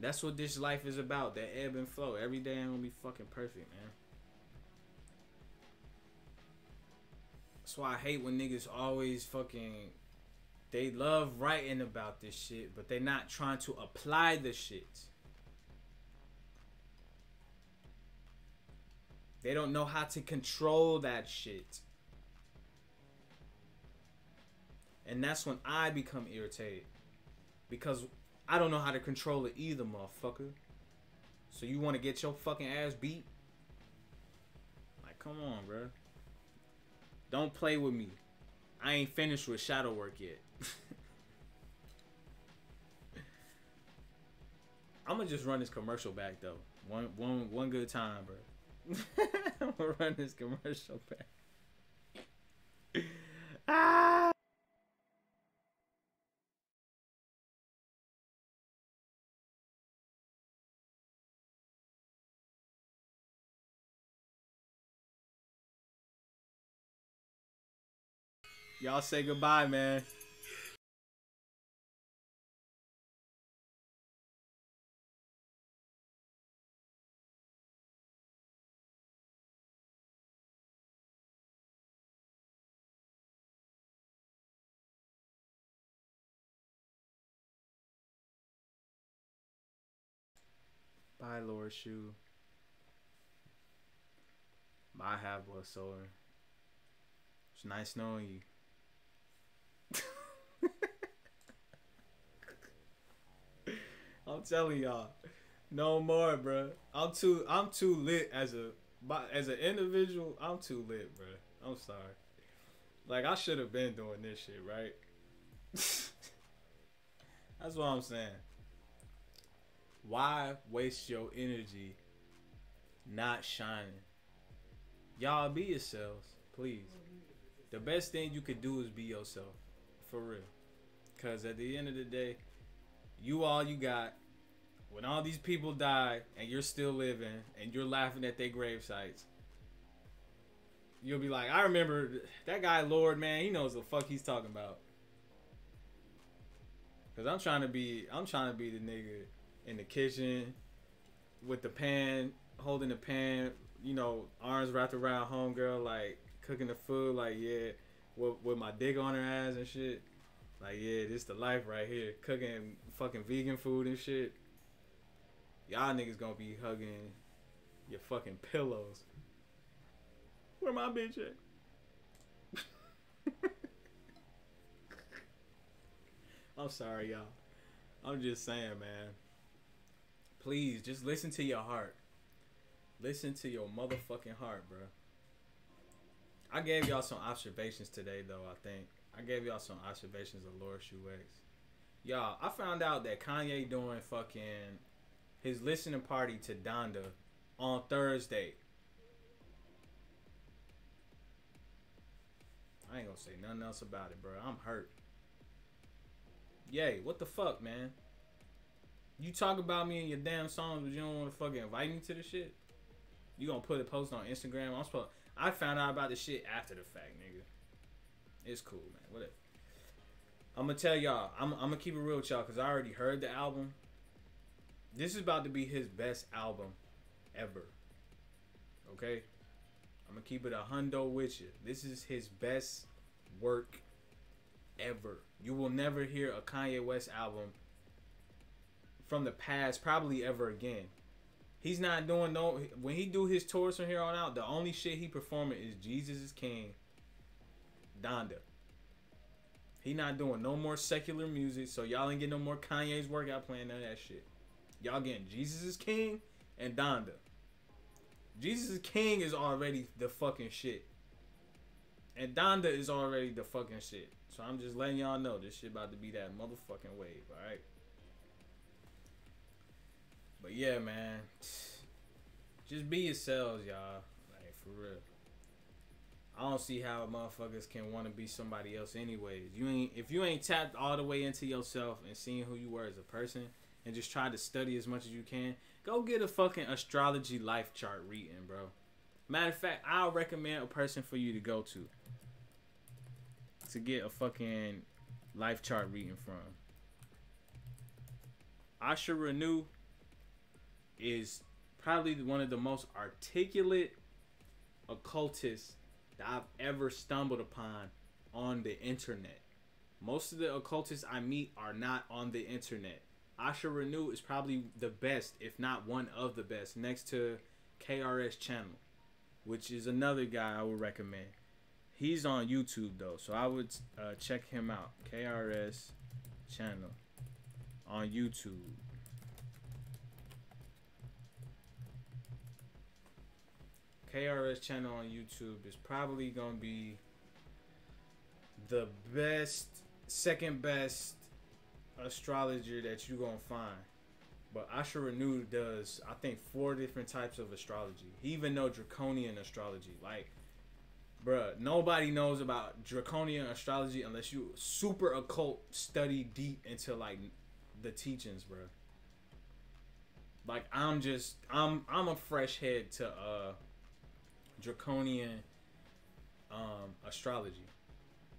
That's what this life is about, that ebb and flow. Every day ain't gonna be fucking perfect, man. That's why I hate when niggas always fucking, they love writing about this shit, but they not trying to apply the shit. They don't know how to control that shit. And that's when I become irritated. Because I don't know how to control it either, motherfucker. So you want to get your fucking ass beat? Like, come on, bro. Don't play with me. I ain't finished with shadow work yet. I'm going to just run this commercial back, though. One, one, one good time, bro. I'm going to run this commercial back. Ah! Y'all say goodbye, man. Bye, Lord Shu. My half was sore. It's nice knowing you. I'm telling y'all, no more, bro. I'm too, I'm too lit as a, as an individual. I'm too lit, bro. I'm sorry. Like, I should have been doing this shit, right? That's what I'm saying. Why waste your energy not shining? Y'all be yourselves, please. The best thing you could do is be yourself, for real. Cause at the end of the day, you all you got. When all these people die and you're still living and you're laughing at their grave sites, you'll be like, I remember that guy Lord, man, he knows the fuck he's talking about. Cause I'm trying to be I'm trying to be the nigga in the kitchen with the pan, holding the pan, you know, arms wrapped around homegirl, like cooking the food, like, yeah, with, with my dick on her ass and shit. Like, yeah, this the life right here. Cooking fucking vegan food and shit. Y'all niggas gonna be hugging your fucking pillows. Where my bitch at? I'm sorry, y'all. I'm just saying, man. Please, just listen to your heart. Listen to your motherfucking heart, bro. I gave y'all some observations today, though, I think. I gave y'all some observations of Lord Shu X. Y'all, I found out that Kanye doing fucking his listening party to Donda on Thursday. I ain't gonna say nothing else about it, bro. I'm hurt. Yay, what the fuck, man? You talk about me in your damn songs, but you don't want to fucking invite me to the shit? You gonna put a post on Instagram? I'm supposed I found out about the shit after the fact, nigga. It's cool, man. Whatever. I'm going to tell y'all. I'm, I'm going to keep it real with y'all because I already heard the album. This is about to be his best album ever. Okay? I'm gonna keep it a hundo with you. This is his best work ever. You will never hear a Kanye West album from the past probably ever again. He's not doing no... When he do his tours from here on out, the only shit he performing is Jesus is King, Donda. He not doing no more secular music, so y'all ain't getting no more Kanye's workout plan, none of that shit. Y'all getting Jesus is King and Donda. Jesus is King is already the fucking shit. And Donda is already the fucking shit. So I'm just letting y'all know this shit about to be that motherfucking wave, alright? But yeah, man. Just be yourselves, y'all. Like, for real. I don't see how motherfuckers can want to be somebody else anyways. You ain't, if you ain't tapped all the way into yourself and seeing who you were as a person and just try to study as much as you can, go get a fucking astrology life chart reading, bro. Matter of fact, I'll recommend a person for you to go to to get a fucking life chart reading from. Asher Renew is probably one of the most articulate occultists that I've ever stumbled upon on the internet. Most of the occultists I meet are not on the internet. Asher Renew is probably the best, if not one of the best, next to K R S Channel, which is another guy I would recommend. He's on YouTube though, so I would uh, check him out. K R S Channel on YouTube. K R S Channel on YouTube is probably gonna be the best, second best astrologer that you're gonna find. But Asher Renew does, I think, four different types of astrology. He even knows draconian astrology. Like, bruh, nobody knows about draconian astrology unless you super occult study deep into like the teachings, bruh. Like, I'm just, I'm, I'm a fresh head to uh, draconian um, astrology.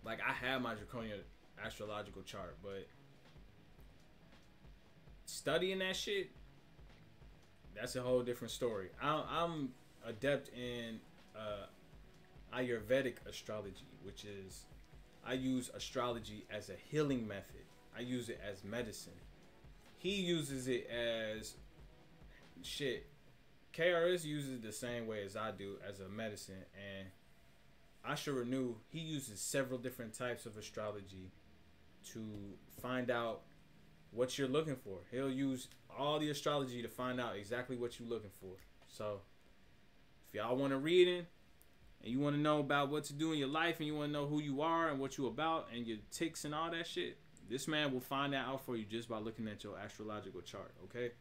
Like, I have my draconian astrological chart, but studying that shit, that's a whole different story. I, I'm adept in uh, Ayurvedic astrology, which is, I use astrology as a healing method. I use it as medicine. He uses it as shit. K R S uses it the same way as I do, as a medicine. And Asher Renew, he uses several different types of astrology to find out what you're looking for. He'll use all the astrology to find out exactly what you're looking for. So if y'all want to read it and you want to know about what to do in your life and you want to know who you are and what you're about and your ticks and all that shit, this man will find that out for you just by looking at your astrological chart, okay?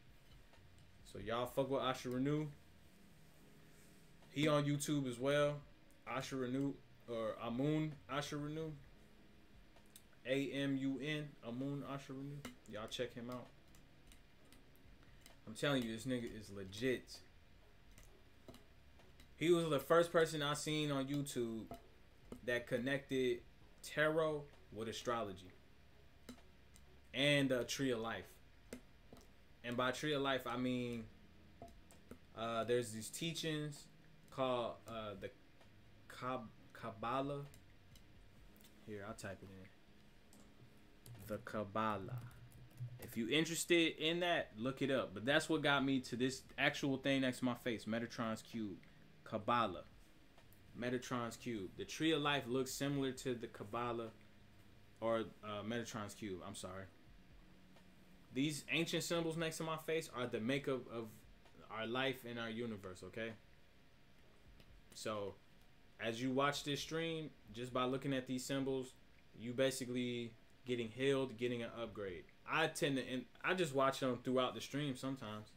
So y'all fuck with Asher Renew. He on YouTube as well. Asher Renew, or Amun Asher Renew. A M U N, Amun Asher Renew. Y'all check him out. I'm telling you, this nigga is legit. He was the first person I seen on YouTube that connected tarot with astrology and the uh, Tree of Life. And by Tree of Life, I mean uh, there's these teachings called uh, the Kab Kabbalah. Here, I'll type it in. The Kabbalah. If you're interested in that, look it up. But that's what got me to this actual thing next to my face, Metatron's Cube. Kabbalah. Metatron's Cube. The Tree of Life looks similar to the Kabbalah, or uh, Metatron's Cube, I'm sorry. These ancient symbols next to my face are the makeup of our life and our universe, okay? So, as you watch this stream, just by looking at these symbols, you basically getting healed, getting an upgrade. I tend to, and I just watch them throughout the stream sometimes.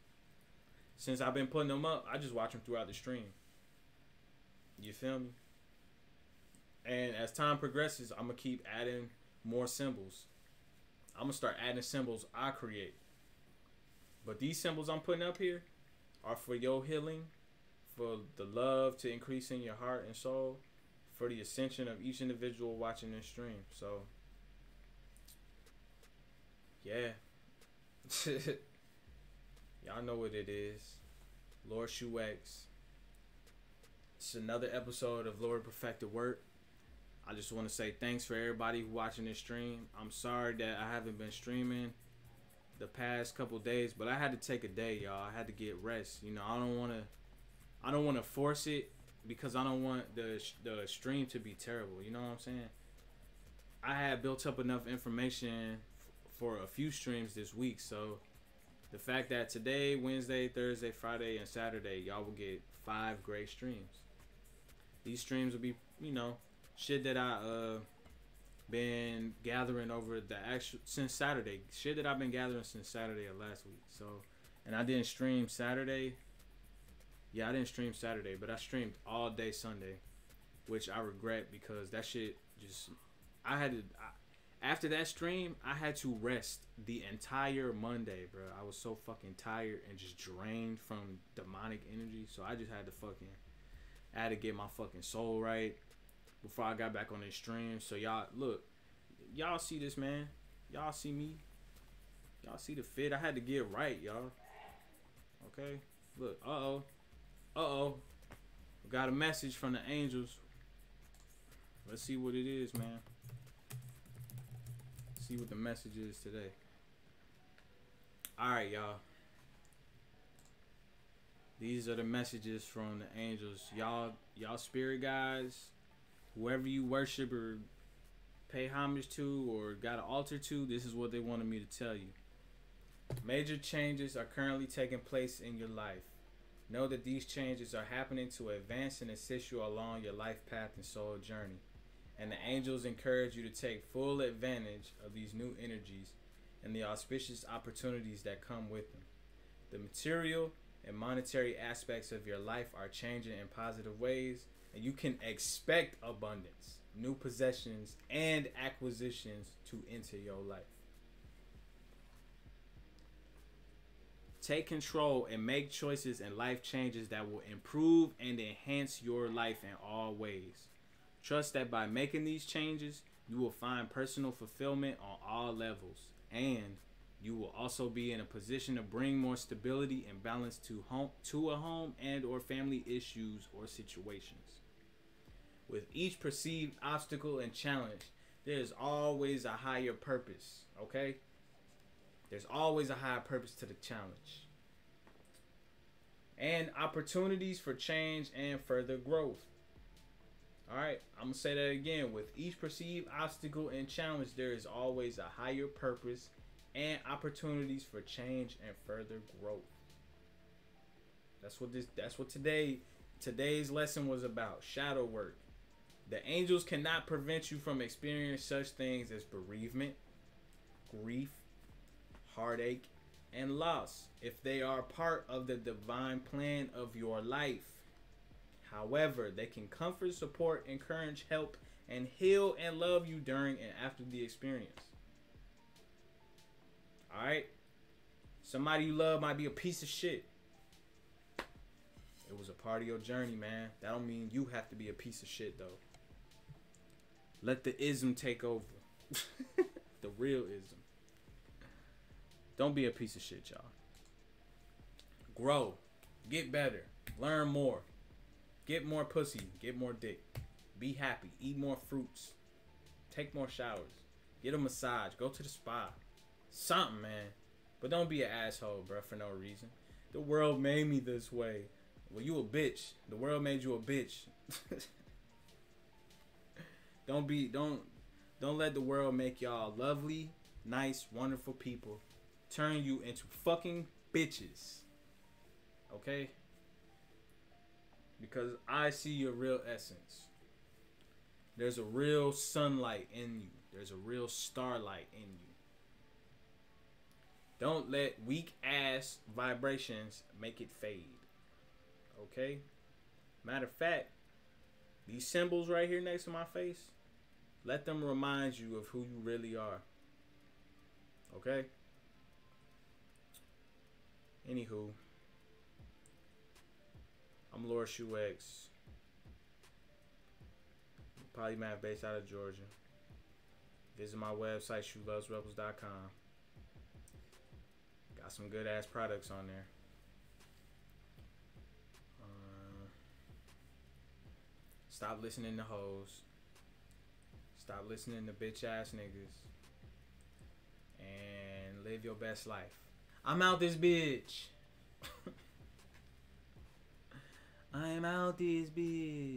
Since I've been putting them up, I just watch them throughout the stream. You feel me? And as time progresses, I'm gonna keep adding more symbols. I'm gonna start adding symbols I create. But these symbols I'm putting up here are for your healing, for the love to increase in your heart and soul, for the ascension of each individual watching this stream. So, yeah. Y'all know what it is. Lord Shu X. It's another episode of Lord Perfected Work. I just want to say thanks for everybody watching this stream. I'm sorry that I haven't been streaming the past couple days, but I had to take a day, y'all. I had to get rest. You know, I don't want to I don't want to force it because I don't want the the stream to be terrible. You know what I'm saying? I had built up enough information for a few streams this week, so the fact that today, Wednesday, Thursday, Friday, and Saturday, y'all will get five great streams. These streams will be, you know, shit that I uh been gathering over the actual since Saturday. Shit that I've been gathering since Saturday of last week. So, and I didn't stream Saturday. Yeah, I didn't stream Saturday, but I streamed all day Sunday, which I regret because that shit just I had to. I, after that stream, I had to rest the entire Monday, bro. I was so fucking tired and just drained from demonic energy. So I just had to fucking, I had to get my fucking soul right before I got back on this stream. So y'all, look, y'all see this, man. Y'all see me. Y'all see the fit. I had to get right, y'all. Okay? Look, uh-oh. Uh-oh. Got a message from the angels. Let's see what it is, man. See what the message is today. All right, y'all, these are the messages from the angels. Y'all, y'all spirit guys, whoever you worship or pay homage to or got an altar to, this is what they wanted me to tell you. Major changes are currently taking place in your life. Know that these changes are happening to advance and assist you along your life path and soul journey. And the angels encourage you to take full advantage of these new energies and the auspicious opportunities that come with them. The material and monetary aspects of your life are changing in positive ways, and you can expect abundance, new possessions, and acquisitions to enter your life. Take control and make choices and life changes that will improve and enhance your life in all ways. Trust that by making these changes, you will find personal fulfillment on all levels, and you will also be in a position to bring more stability and balance to home, to a home and or family issues or situations. With each perceived obstacle and challenge, there is always a higher purpose, okay? There's always a higher purpose to the challenge. And opportunities for change and further growth. Alright, I'm going to say that again. With each perceived obstacle and challenge, there is always a higher purpose and opportunities for change and further growth. That's what this that's what today today's lesson was about. Shadow work. The angels cannot prevent you from experiencing such things as bereavement, grief, heartache, and loss if they are part of the divine plan of your life. However, they can comfort, support, encourage, help, and heal and love you during and after the experience. All right? Somebody you love might be a piece of shit. It was a part of your journey, man. That don't mean you have to be a piece of shit, though. Let the ism take over. The real ism. Don't be a piece of shit, y'all. Grow. Get better. Learn more. Get more pussy, get more dick, be happy, eat more fruits, take more showers, get a massage, go to the spa, something, man. But don't be an asshole, bro, for no reason. The world made me this way. Well, you a bitch. The world made you a bitch. Don't be, don't, don't let the world make y'all lovely, nice, wonderful people turn you into fucking bitches. Okay? Because I see your real essence. There's a real sunlight in you. There's a real starlight in you. Don't let weak ass vibrations make it fade. Okay? Matter of fact, these symbols right here next to my face, let them remind you of who you really are. Okay? Anywho. I'm Lord Shu X, polymath based out of Georgia. Visit my website, shu loves rebels dot com. Got some good ass products on there. Uh, Stop listening to hoes. Stop listening to bitch ass niggas. And live your best life. I'm out this bitch. I'm out this bitch.